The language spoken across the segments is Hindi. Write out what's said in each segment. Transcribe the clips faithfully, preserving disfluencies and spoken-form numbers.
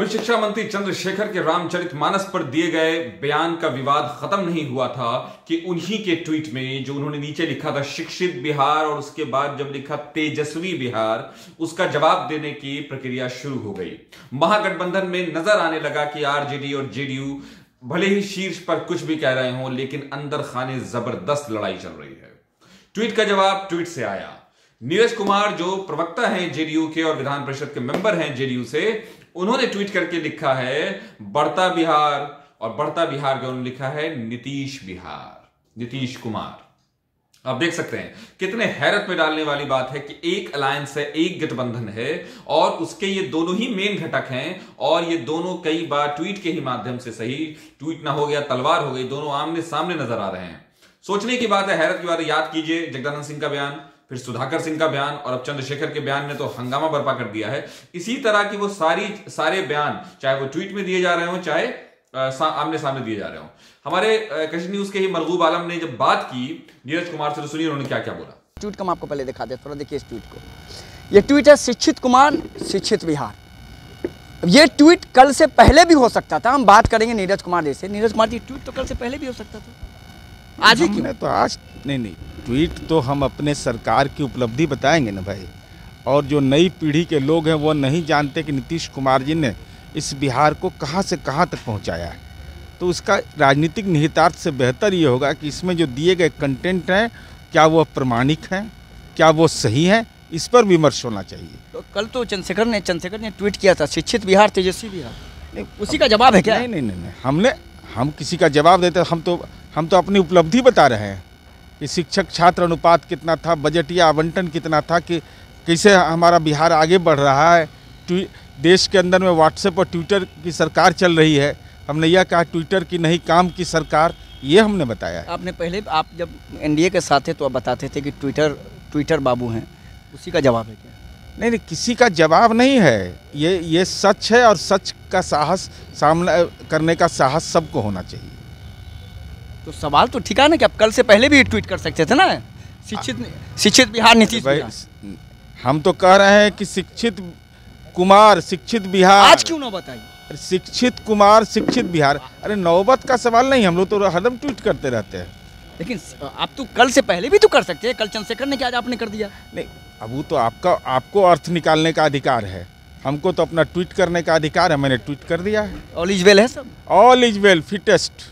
वहीं शिक्षा मंत्री चंद्रशेखर के रामचरितमानस पर दिए गए बयान का विवाद खत्म नहीं हुआ था कि उन्हीं के ट्वीट में जो उन्होंने नीचे लिखा था शिक्षित बिहार और उसके बाद जब लिखा तेजस्वी बिहार, उसका जवाब देने की प्रक्रिया शुरू हो गई। महागठबंधन में नजर आने लगा कि आरजेडी और जेडीयू भले ही शीर्ष पर कुछ भी कह रहे हों, लेकिन अंदर खाने जबरदस्त लड़ाई चल रही है। ट्वीट का जवाब ट्वीट से आया। नीरज कुमार जो प्रवक्ता हैं जेडीयू के और विधान परिषद के मेंबर हैं जेडीयू से, उन्होंने ट्वीट करके लिखा है बढ़ता बिहार, और बढ़ता बिहार के उन्होंने लिखा है नीतीश बिहार, नीतीश कुमार। आप देख सकते हैं कितने हैरत में डालने वाली बात है कि एक अलायंस है, एक गठबंधन है और उसके ये दोनों ही मेन घटक हैं, और ये दोनों कई बार ट्वीट के ही माध्यम से, सही ट्वीट ना हो गया तलवार हो गई, दोनों आमने सामने नजर आ रहे हैं। सोचने की बात है, हैरत की बात है। याद कीजिए जगदानंद सिंह का बयान, फिर सुधाकर सिंह का बयान, और अब चंद्रशेखर के बयान ने तो हंगामा बर्पा कर दिया है। इसी तरह की वो सारी सारे बयान चाहे वो ट्वीट में दिए जा रहे हों, चाहे आमने सामने दिए जा रहे हो। हमारे कशिश न्यूज़ के ही मर्गूब आलम ने जब बात की नीरज कुमार से, सुनिए उन्होंने क्या क्या बोला। ट्वीट को हम आपको पहले दिखा देते हैं, थोड़ा देखिए इस ट्वीट को। ये ट्वीट है शिक्षित कुमार शिक्षित बिहार। ये ट्वीट कल से पहले भी हो सकता था। हम बात करेंगे नीरज कुमार जैसे, नीरज कुमार जी ट्वीट तो कल से पहले भी हो सकता था, आज ही क्यों? तो आज नहीं नहीं ट्वीट तो हम अपने सरकार की उपलब्धि बताएंगे ना भाई, और जो नई पीढ़ी के लोग हैं वो नहीं जानते कि नीतीश कुमार जी ने इस बिहार को कहां से कहां तक पहुंचाया है। तो उसका राजनीतिक निहितार्थ से बेहतर ये होगा कि इसमें जो दिए गए कंटेंट हैं क्या वो प्रमाणिक हैं, क्या वो सही हैं, इस पर विमर्श होना चाहिए। तो कल तो चंद्रशेखर ने चंद्रशेखर ने ट्वीट किया था शिक्षित बिहार तेजस्वी बिहार, उसी का जवाब है क्या? नहीं नहीं नहीं, नहीं। हमने हम किसी का जवाब देते, हम तो हम तो अपनी उपलब्धि बता रहे हैं कि शिक्षक छात्र अनुपात कितना था, बजटीय आवंटन कितना था, कि कैसे हमारा बिहार आगे बढ़ रहा है। देश के अंदर में व्हाट्सएप और ट्विटर की सरकार चल रही है। हमने यह कहा ट्विटर की नहीं काम की सरकार, ये हमने बताया। आपने पहले, आप जब एनडीए के साथ थे तो आप बताते थे कि ट्विटर ट्विटर बाबू हैं, उसी का जवाब है क्या? नहीं नहीं, किसी का जवाब नहीं है, ये ये सच है, और सच का साहस सामना करने का साहस सबको होना चाहिए। तो सवाल तो ठीक है ना कि आप कल से पहले भी ट्वीट कर सकते थे ना शिक्षित शिक्षित बिहार नीतीश। हम तो कह रहे हैं कि शिक्षित कुमार शिक्षित बिहार, आज क्यों ना बताइए शिक्षित कुमार शिक्षित बिहार। अरे नौबत का सवाल नहीं, हम लोग तो हरदम ट्वीट करते रहते हैं। लेकिन आप तो कल से पहले भी तो कर सकते हैं, कल चंद्रशेखर ने क्या आज आपने कर दिया? नहीं, अब वो तो आपका आपको अर्थ निकालने का अधिकार है, हमको तो अपना ट्वीट करने का अधिकार है। मैंने ट्वीट कर दिया है, ऑल इज वेल है सब, ऑल इज वेल फिटेस्ट।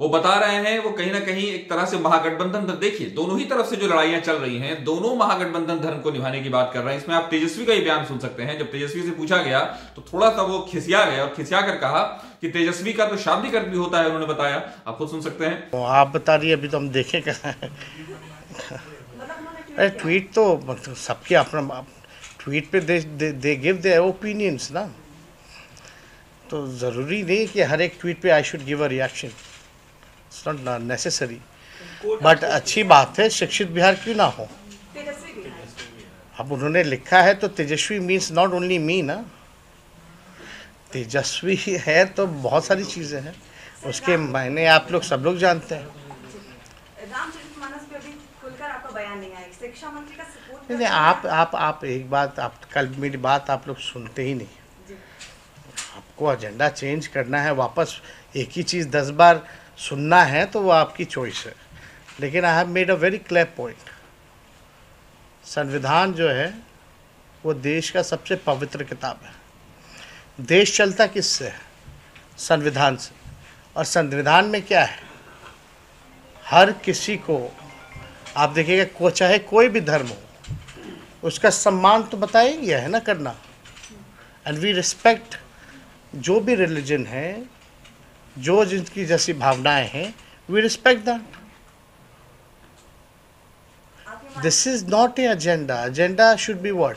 वो बता रहे हैं वो कहीं ना कहीं एक तरह से महागठबंधन, तो देखिए दोनों ही तरफ से जो लड़ाइयां चल रही हैं, दोनों महागठबंधन धर्म को निभाने की बात कर रहे हैं। इसमें आप तेजस्वी का ही बयान सुन सकते हैं। जब तेजस्वी से पूछा गया तो थोड़ा सा वो खिसिया गया और खिसिया कर कहा कि तेजस्वी का तो शाब्दिक अर्थ भी होता है, उन्होंने बताया, आप खुद सुन सकते हैं। आप बता रही है, अभी तो हम देखे कहा है। अरे ट्वीट तो सबके अपना, ट्वीट पे दे गिव देयर ओपिनियंस ना, तो जरूरी नहीं कि हर एक ट्वीट पे I should give a reaction, it's not necessary. But अच्छी बात है, शिक्षित बिहार क्यों ना हो? अब उन्होंने लिखा है तो Tejashwi means not only me ना, तेजस्वी है तो बहुत सारी चीज़ें हैं, उसके मायने आप लोग सब लोग जानते हैं। नहीं नहीं, आप आप आप एक बात, आप कल मेरी बात आप लोग सुनते ही नहीं, आपको एजेंडा चेंज करना है, वापस एक ही चीज़ दस बार सुनना है तो वो आपकी चॉइस है। लेकिन I have made a very clear point, संविधान जो है वो देश का सबसे पवित्र किताब है। देश चलता किससे है? संविधान से। और संविधान में क्या है, हर किसी को आप देखिएगा, को चाहे कोई भी धर्म हो, उसका सम्मान तो बताएंगे है ना करना। एंड वी रिस्पेक्ट जो भी रिलीजन है, जो जिनकी जैसी भावनाएं हैं, we respect that. This is not a agenda, agenda should be what,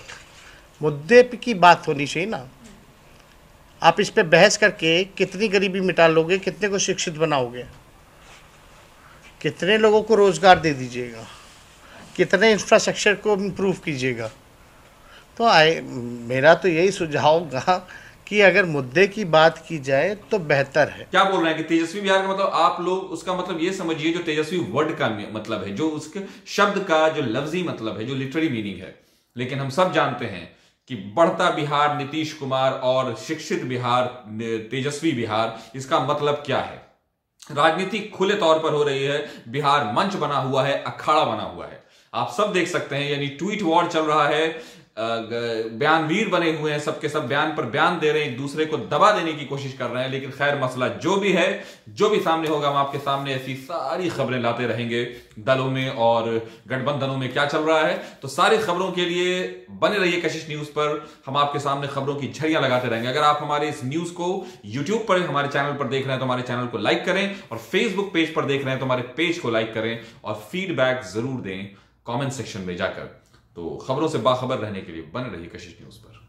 मुद्दे पे की बात होनी चाहिए ना। आप इस पे बहस करके कितनी गरीबी मिटा लोगे, कितने को शिक्षित बनाओगे, कितने लोगों को रोजगार दे दीजिएगा, कितने इंफ्रास्ट्रक्चर को इम्प्रूव कीजिएगा। तो आई मेरा तो यही सुझाव होगा कि अगर मुद्दे की बात की जाए तो बेहतर है। क्या बोल रहे हैं कि तेजस्वी बिहार का मतलब, आप लोग उसका मतलब ये समझिए जो तेजस्वी वर्ड का मतलब है, जो उसके शब्द का जो लफ्जी मतलब है, जो लिटररी मीनिंग है। लेकिन हम सब जानते हैं कि बढ़ता बिहार नीतीश कुमार और शिक्षित बिहार तेजस्वी बिहार, इसका मतलब क्या है। राजनीति खुले तौर पर हो रही है, बिहार मंच बना हुआ है, अखाड़ा बना हुआ है, आप सब देख सकते हैं। यानी ट्वीट वॉर चल रहा है, बयानवीर बने हुए हैं, सबके सब बयान पर बयान दे रहे हैं, एक दूसरे को दबा देने की कोशिश कर रहे हैं। लेकिन खैर, मसला जो भी है, जो भी सामने होगा, हम आपके सामने ऐसी सारी खबरें लाते रहेंगे। दलों में और गठबंधनों में क्या चल रहा है, तो सारी खबरों के लिए बने रहिए कशिश न्यूज़ पर। हम आपके सामने खबरों की झड़ियां लगाते रहेंगे। अगर आप हमारे इस न्यूज को यूट्यूब पर हमारे चैनल पर देख रहे हैं तो हमारे चैनल को लाइक करें, और फेसबुक पेज पर देख रहे हैं तो हमारे पेज को लाइक करें, और फीडबैक जरूर दें कॉमेंट सेक्शन में जाकर। तो खबरों से बाखबर रहने के लिए बने रहिए कशिश न्यूज़ पर।